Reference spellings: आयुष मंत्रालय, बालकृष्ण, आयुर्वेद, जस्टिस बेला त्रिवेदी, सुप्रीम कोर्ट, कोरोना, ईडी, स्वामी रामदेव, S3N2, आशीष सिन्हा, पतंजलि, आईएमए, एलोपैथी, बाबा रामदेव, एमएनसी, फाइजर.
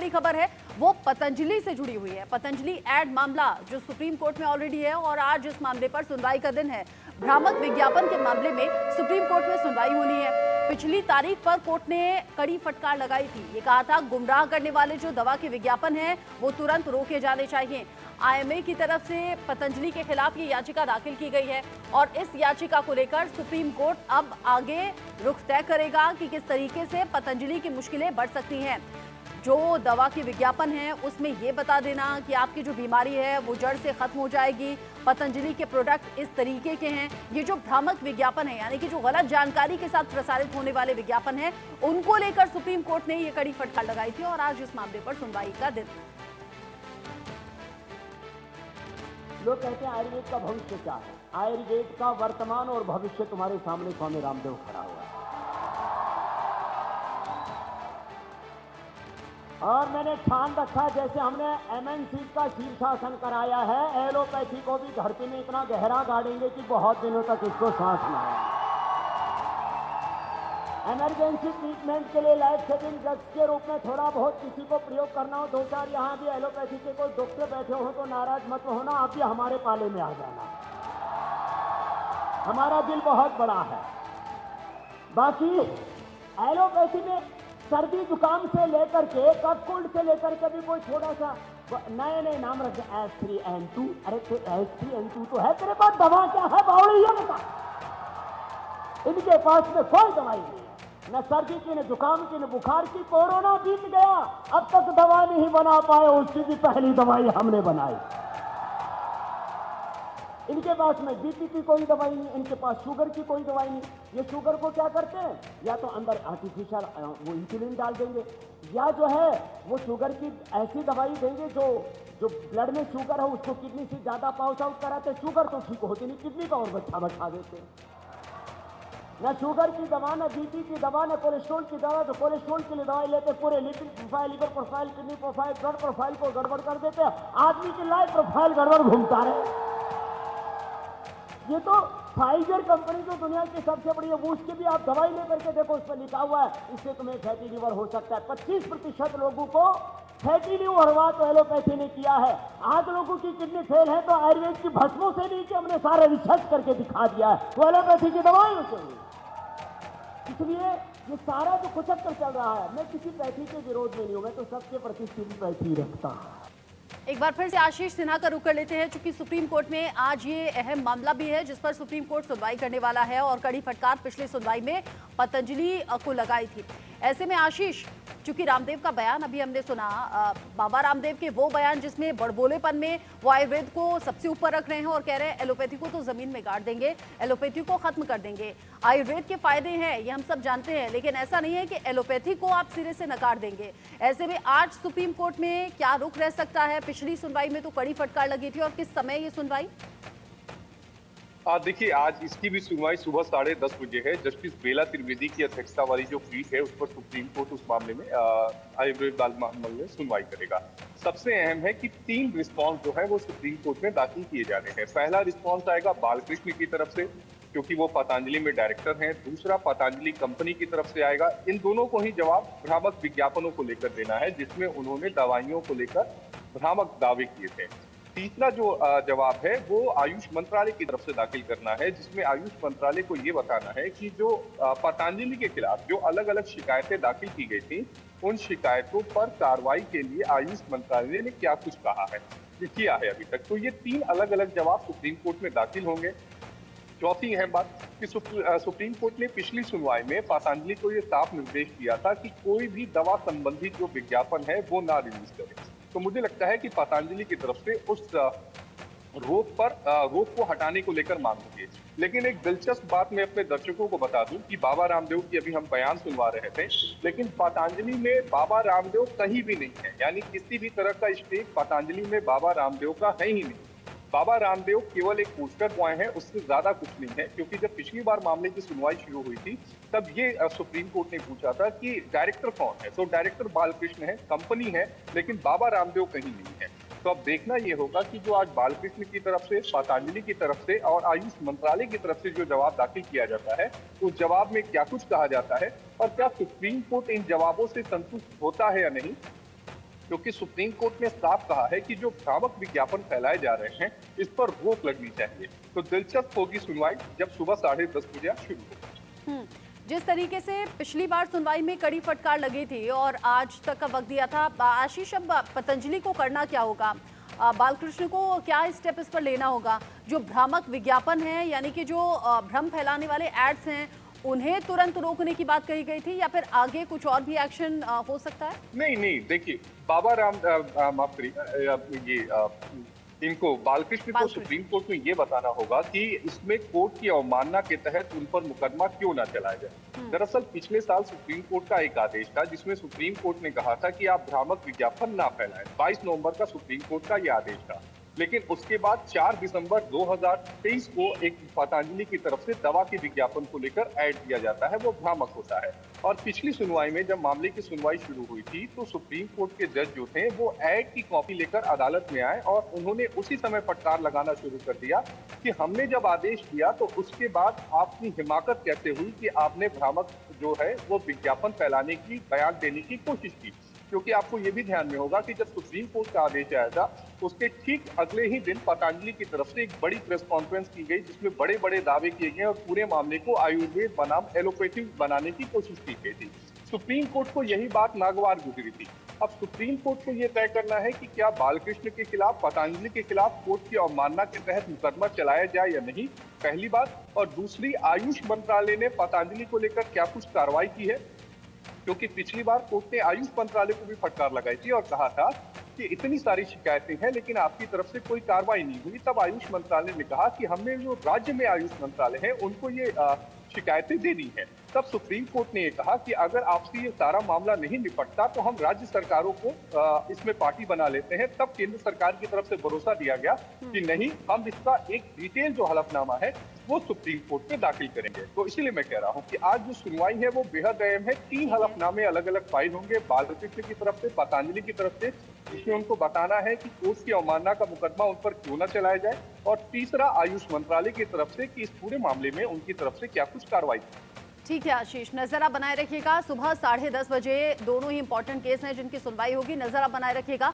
बड़ी खबर है वो पतंजलि से जुड़ी हुई है। पतंजलि एड मामला जो सुप्रीम कोर्ट में ऑलरेडी है और आज इस मामले पर सुनवाई का दिन है। भ्रामक विज्ञापन के मामले में सुप्रीम कोर्ट में सुनवाई होनी है। पिछली तारीख पर कोर्ट ने कड़ी फटकार लगाई थी, ये कहा था गुमराह करने वाले जो दवा के विज्ञापन हैं वो तुरंत रोके जाने चाहिए। आईएमए की तरफ से पतंजलि के खिलाफ ये याचिका दाखिल की गई है और इस याचिका को लेकर सुप्रीम कोर्ट अब आगे रुख तय करेगा कि किस तरीके से पतंजलि की मुश्किलें बढ़ सकती हैं। जो दवा के विज्ञापन है उसमें ये बता देना कि आपकी जो बीमारी है वो जड़ से खत्म हो जाएगी, पतंजलि के प्रोडक्ट इस तरीके के हैं, ये जो भ्रामक विज्ञापन है यानी कि जो गलत जानकारी के साथ प्रसारित होने वाले विज्ञापन हैं उनको लेकर सुप्रीम कोर्ट ने ये कड़ी फटकार लगाई थी और आज इस मामले पर सुनवाई का दिन। लोग कहते हैं आयुर्वेद का भविष्य क्या है, आयुर्वेद का वर्तमान और भविष्य तुम्हारे सामने स्वामी रामदेव खड़ा हुआ है। और मैंने ठान रखा, जैसे हमने एमएनसी का शीर्षासन कराया है, एलोपैथी को भी धरती में इतना गहरा गाड़ेंगे कि बहुत दिनों तक इसको सांस ना आए। इमरजेंसी ट्रीटमेंट के लिए लाइफ सेविंग ड्रग्स के रूप में थोड़ा बहुत किसी को प्रयोग करना हो, दो चार यहाँ भी एलोपैथी के कोई डॉक्टर बैठे हो तो नाराज मत होना, आप भी हमारे पाले में आ जाना, हमारा दिल बहुत बड़ा है। बाकी एलोपैथी में सर्दी जुकाम से लेकर के कफ कोल्ड से लेकर के भी कोई थोड़ा सा नए नए नाम रखे S3N2। अरे तो S3N2 तो है तेरे पास, दवा क्या है बावड़ी है बेटा? इनके पास में कोई दवाई नहीं है, न सर्दी की न जुकाम की न बुखार की। कोरोना बीत गया, अब तक दवा नहीं बना पाए, उसकी भी पहली दवाई हमने बनाई। इनके पास में बीपी की कोई दवाई नहीं, इनके पास शुगर की कोई दवाई नहीं। ये शुगर को क्या करते हैं, या तो अंदर आर्टिफिशियल वो इंसुलिन डाल देंगे, या जो है वो शुगर की ऐसी दवाई देंगे जो ब्लड में शुगर है उसको किडनी से ज़्यादा पास आउट कराते। शुगर तो ठीक होती नहीं, किडनी का और बच्चा बैठा देते। ना शुगर की दवा, ना बीपी की दवा, ना कोलेस्ट्रोल की दवा। तो कोलेस्ट्रोल के लिए दवाई लेते, पूरे lipid profile, liver profile, kidney profile, blood profile को गड़बड़ कर देते। आदमी की लाइफ प्रोफाइल गड़बड़ घूमता रहे। ये तो फाइजर कंपनी जो दुनिया की सबसे बड़ी है, उसकी भी आप दवाई लेकर के देखो, उस पर लिखा हुआ है इससे तुम्हें फैटी लीवर हो सकता है। 25% लोगों को फैटी लीवर हुआ तो एलोपैथी ने किया है। आज लोगों की किडनी फेल है तो आयुर्वेद की भस्मों से नीचे हमने सारे रिसर्च करके दिखा दिया है, वो एलोपैथी की दवाइयों से। इसलिए ये सारा जो कुचक्कर चल रहा है, मैं किसी पैथी के विरोध में नहीं हूँ, मैं तो सबके प्रति सिंपैथी रखता हूँ। एक बार फिर से आशीष सिन्हा का रुख कर लेते हैं, चूंकि सुप्रीम कोर्ट में आज ये अहम मामला भी है जिस पर सुप्रीम कोर्ट सुनवाई करने वाला है और कड़ी फटकार पिछले सुनवाई में पतंजलि को लगाई थी। ऐसे में आशीष, चूंकि रामदेव का बयान अभी हमने सुना, बाबा रामदेव के वो बयान जिसमें बड़बोलेपन में वो आयुर्वेद को सबसे ऊपर रख रहे हैं और कह रहे हैं एलोपैथी को तो जमीन में गाड़ देंगे, एलोपैथी को खत्म कर देंगे। आयुर्वेद के फायदे हैं ये हम सब जानते हैं, लेकिन ऐसा नहीं है कि एलोपैथी को आप सिरे से नकार देंगे। ऐसे में आज सुप्रीम कोर्ट में क्या रुख रह सकता है? पिछली सुनवाई में तो कड़ी फटकार लगी थी और किस समय ये सुनवाई? देखिए, आज इसकी भी सुनवाई सुबह 10:30 बजे है। जस्टिस बेला त्रिवेदी की अध्यक्षता वाली जो पीठ है उस पर सुप्रीम कोर्ट उस मामले में आयुर्वेद मामले में सुनवाई करेगा। सबसे अहम है कि 3 रिस्पॉन्स जो है वो सुप्रीम कोर्ट में दाखिल किए जाने हैं। पहला रिस्पॉन्स आएगा बालकृष्ण की तरफ से, क्योंकि वो पतंजलि में डायरेक्टर हैं। दूसरा पतंजलि कंपनी की तरफ से आएगा। इन दोनों को ही जवाब भ्रामक विज्ञापनों को लेकर देना है जिसमें उन्होंने दवाइयों को लेकर भ्रामक दावे किए थे। तीसरा जो जवाब है वो आयुष मंत्रालय की तरफ से दाखिल करना है, जिसमें आयुष मंत्रालय को ये बताना है कि जो पतंजलि के खिलाफ जो अलग अलग शिकायतें दाखिल की गई थी उन शिकायतों पर कार्रवाई के लिए आयुष मंत्रालय ने क्या कुछ कहा है, किया है अभी तक। तो ये 3 अलग अलग जवाब सुप्रीम कोर्ट में दाखिल होंगे। चौथी अहम बात कि सुप्रीम कोर्ट ने पिछली सुनवाई में पतंजलि को ये साफ निर्देश दिया था कि कोई भी दवा संबंधी जो विज्ञापन है वो ना रिलीज करे। तो मुझे लगता है कि पतंजलि की तरफ से उस रोक को हटाने को लेकर मांग होगी। लेकिन एक दिलचस्प बात मैं अपने दर्शकों को बता दूं कि बाबा रामदेव की अभी हम बयान सुनवा रहे थे, लेकिन पतंजलि में बाबा रामदेव कहीं भी नहीं है, यानी किसी भी तरह का स्टेक पतंजलि में बाबा रामदेव का है ही नहीं। बाबा रामदेव केवल एक पोस्टर बॉय है, उससे ज्यादा कुछ नहीं है। क्योंकि जब पिछली बार मामले की सुनवाई शुरू हुई थी तब ये सुप्रीम कोर्ट ने पूछा था कि डायरेक्टर कौन है, तो डायरेक्टर बालकृष्ण है, कंपनी है, लेकिन बाबा रामदेव कहीं नहीं है। तो अब देखना ये होगा कि जो आज बालकृष्ण की तरफ से, पतंजलि की तरफ से और आयुष मंत्रालय की तरफ से जो जवाब दाखिल किया जाता है उस जवाब में क्या कुछ कहा जाता है और क्या सुप्रीम कोर्ट इन जवाबों से संतुष्ट होता है या नहीं। क्योंकि सुप्रीम कोर्ट ने साफ कहा है कि जो भ्रामक विज्ञापन फैलाए जा रहे हैं इस पर रोक लगनी चाहिए। तो दिलचस्प होगी सुनवाई जब सुबह 10:30 बजे शुरू होगी। जिस तरीके से पिछली बार सुनवाई में कड़ी फटकार लगी थी और आज तक का वक्त दिया था, आशीष अब पतंजलि को करना क्या होगा, बालकृष्ण को क्या स्टेप इस पर लेना होगा? जो भ्रामक विज्ञापन है यानी कि जो भ्रम फैलाने वाले एड्स हैं उन्हें तुरंत रोकने की बात कही गई थी या फिर आगे कुछ और भी एक्शन हो सकता है? नहीं, देखिए बाबा राम माफ करिए, इनको बालकृष्ण को सुप्रीम कोर्ट में ये बताना होगा कि इसमें कोर्ट की अवमानना के तहत उन पर मुकदमा क्यों ना चलाया जाए। दरअसल पिछले साल सुप्रीम कोर्ट का एक आदेश था जिसमें सुप्रीम कोर्ट ने कहा था कि आप भ्रामक विज्ञापन ना फैलाएं। 22 नवंबर का सुप्रीम कोर्ट का यह आदेश था, लेकिन उसके बाद 4 दिसंबर 2023 को एक पतंजलि की तरफ से दवा के विज्ञापन को लेकर ऐड किया जाता है, वो भ्रामक होता है। और पिछली सुनवाई में जब मामले की सुनवाई शुरू हुई थी तो सुप्रीम कोर्ट के जज जो थे वो ऐड की कॉपी लेकर अदालत में आए और उन्होंने उसी समय फटकार लगाना शुरू कर दिया कि हमने जब आदेश दिया तो उसके बाद आपकी हिमाकत कैसे हुई कि आपने भ्रामक जो है वो विज्ञापन फैलाने की, बयान देने की कोशिश की। क्योंकि आपको ये भी ध्यान में होगा कि जब सुप्रीम कोर्ट का आदेश आया था उसके ठीक अगले ही दिन पतंजलि की तरफ से एक बड़ी प्रेस कॉन्फ्रेंस की गई जिसमें बड़े बड़े दावे किए गए और पूरे मामले को आयुर्वेद बनाम एलोपैथी बनाने की कोशिश की गई थी। सुप्रीम कोर्ट को यही बात नागवार गुजरी थी। अब सुप्रीम कोर्ट को यह तय करना है कि क्या बालकृष्ण के खिलाफ, पतंजलि के खिलाफ कोर्ट की अवमानना के तहत मुकदमा चलाया जाए या नहीं, पहली बात। और दूसरी, आयुष मंत्रालय ने पतंजलि को लेकर क्या कुछ कार्रवाई की है, क्योंकि पिछली बार कोर्ट ने आयुष मंत्रालय को भी फटकार लगाई थी और कहा था कि इतनी सारी शिकायतें हैं लेकिन आपकी तरफ से कोई कार्रवाई नहीं हुई। तब आयुष मंत्रालय ने कहा कि हमने जो राज्य में आयुष मंत्रालय है उनको ये शिकायतें दे दी हैं। तब सुप्रीम कोर्ट ने ये कहा कि अगर आपसे ये सारा मामला नहीं निपटता तो हम राज्य सरकारों को इसमें पार्टी बना लेते हैं। तब केंद्र सरकार की तरफ से भरोसा दिया गया कि नहीं, हम इसका एक डिटेल जो हलफनामा है वो सुप्रीम कोर्ट में दाखिल करेंगे। तो इसीलिए मैं कह रहा हूँ कि आज जो सुनवाई है वो बेहद अहम है। 3 हलफनामे अलग अलग फाइल होंगे, बालकृष्ण की तरफ से, पतंजलि की तरफ से। इसमें उनको बताना है कि कोर्ट की अवमानना का मुकदमा उन पर क्यों न चलाया जाए, और तीसरा आयुष मंत्रालय की तरफ से कि इस पूरे मामले में उनकी तरफ से क्या कुछ कार्रवाई। ठीक है आशीष, नजर आप बनाए रखिएगा। सुबह 10:30 बजे दोनों ही इंपॉर्टेंट केस हैं जिनकी सुनवाई होगी, नजर आप बनाए रखिएगा।